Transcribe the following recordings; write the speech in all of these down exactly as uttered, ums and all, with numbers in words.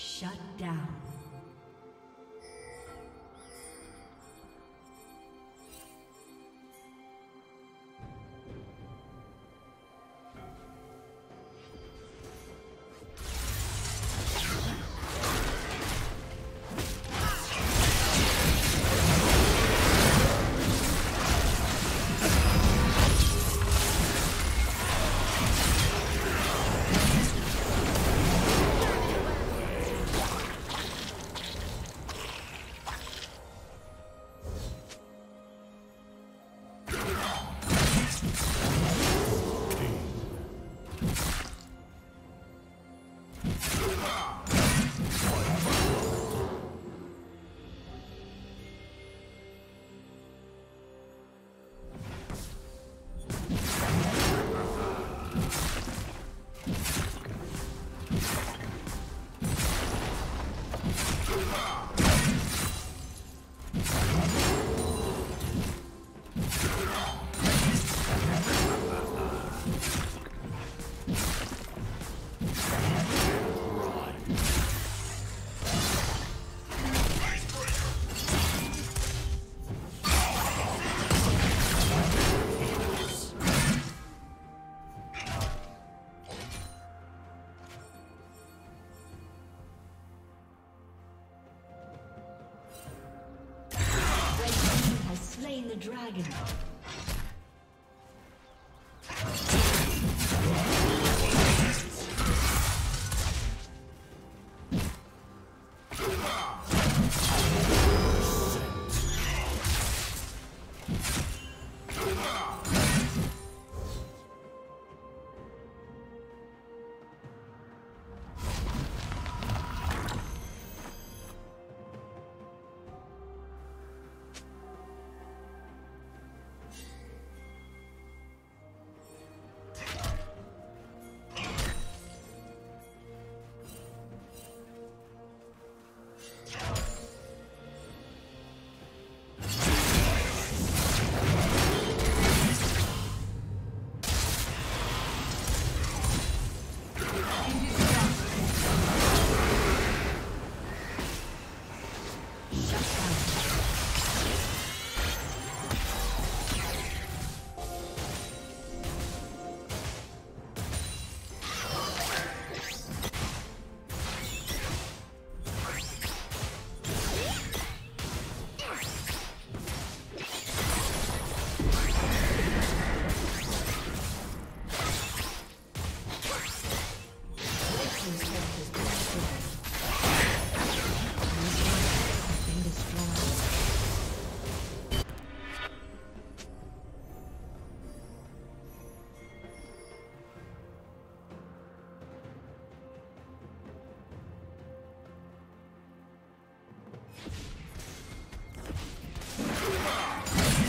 Shut down. Dragon.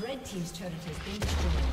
Red team's turret has been destroyed.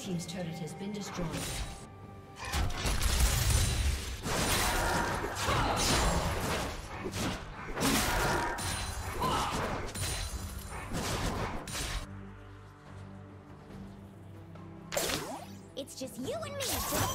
Team's turret has been destroyed. It's just you and me, Jack.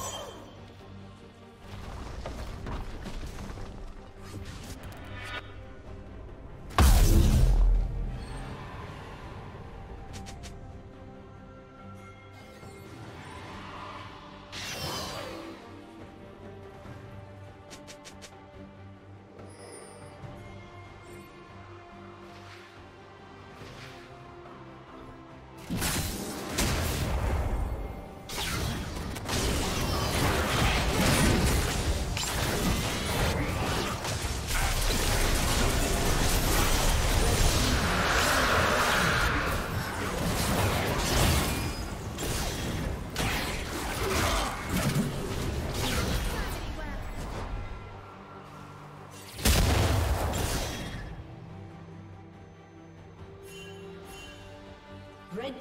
Red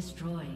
destroyed.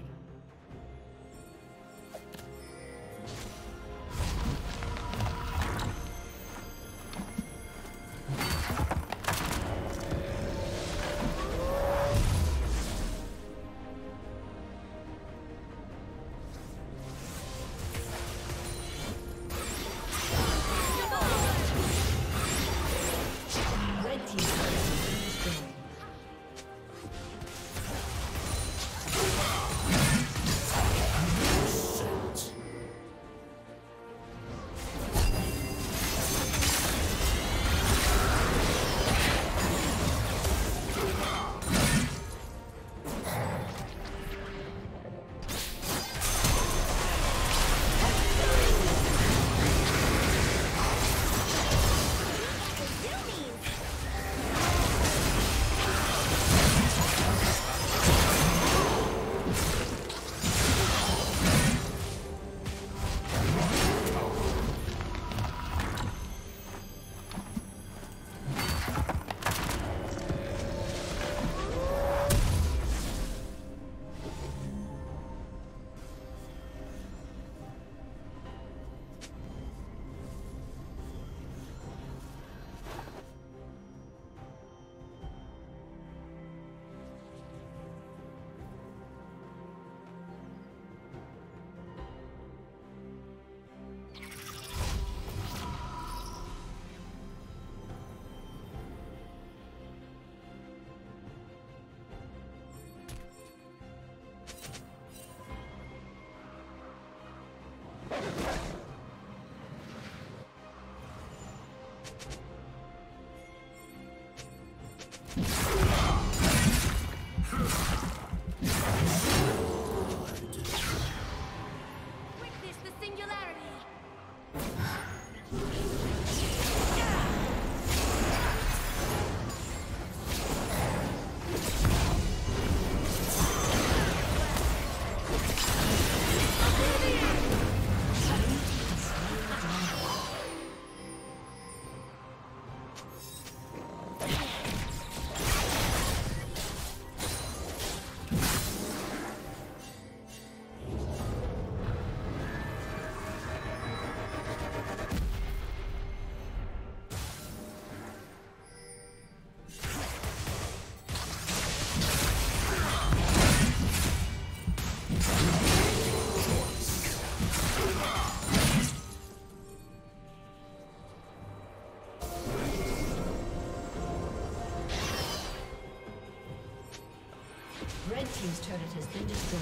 His turret has been destroyed.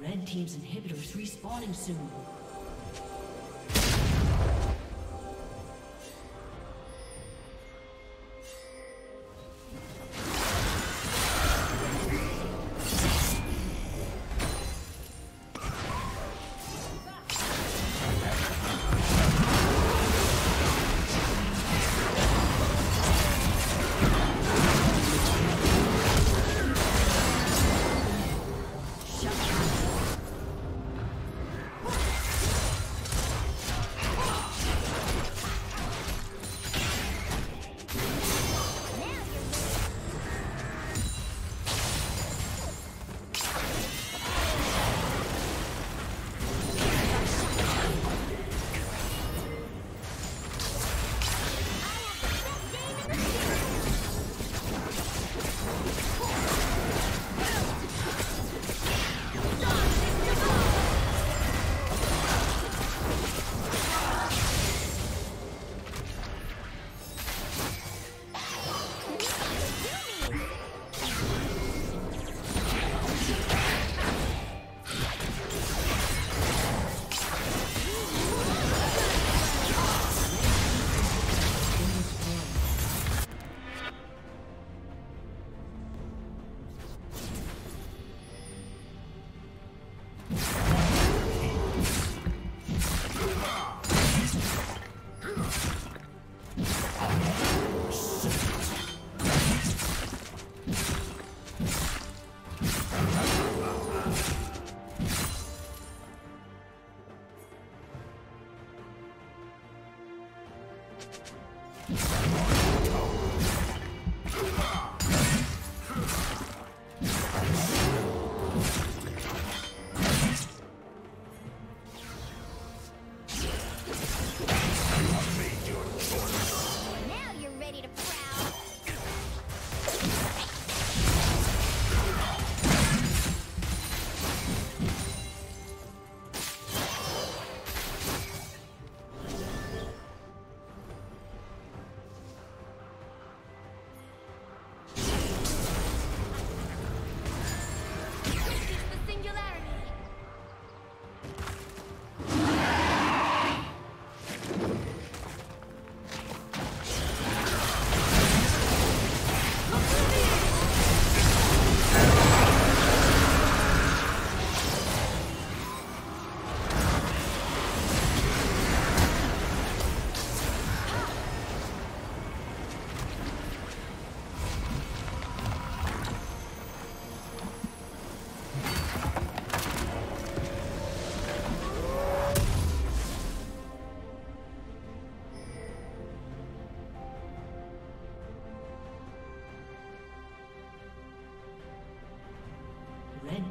Red team's inhibitors respawning soon. Red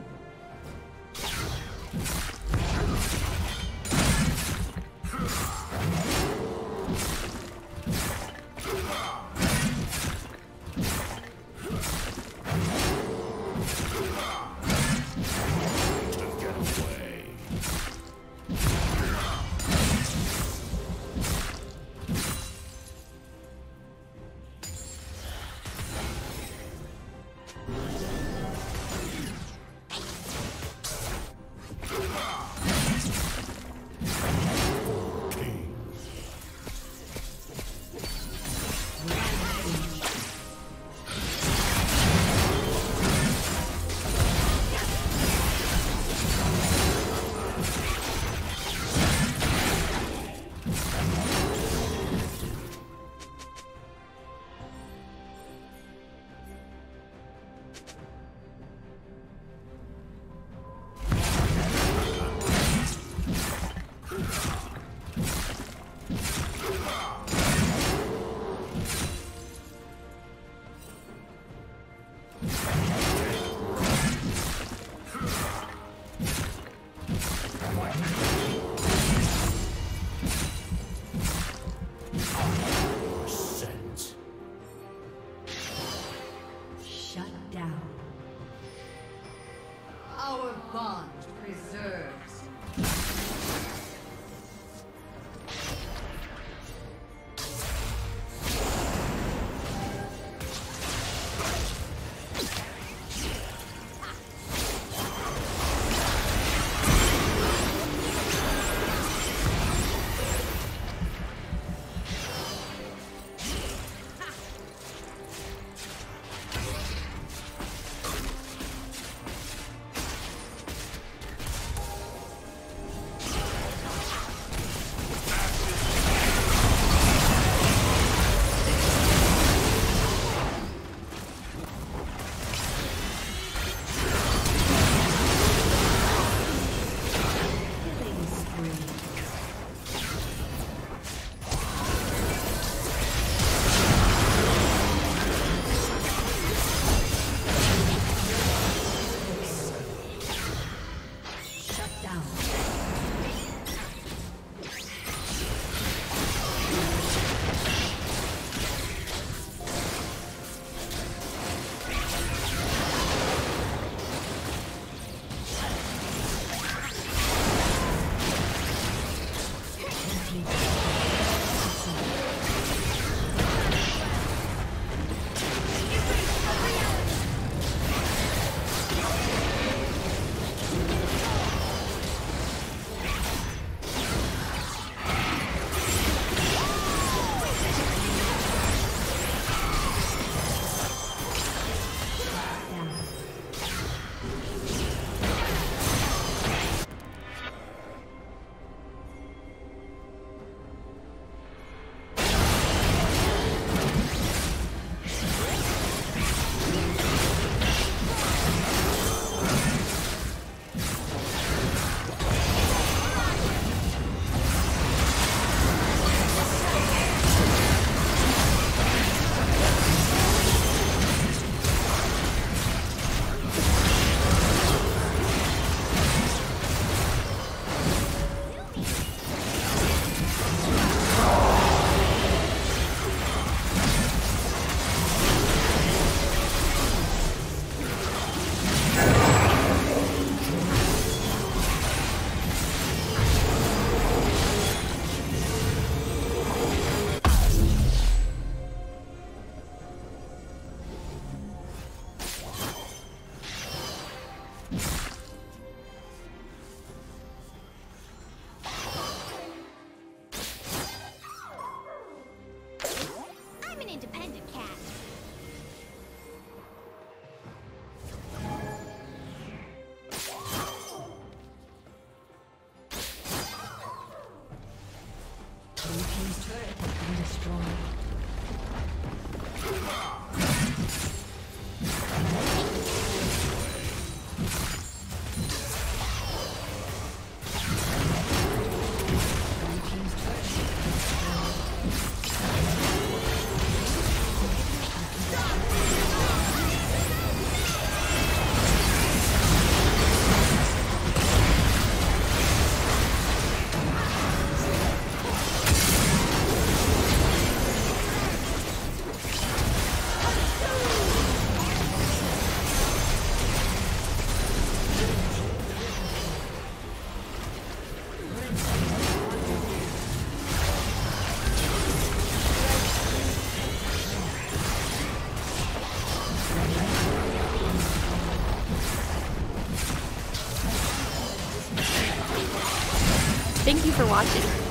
Thank you for watching.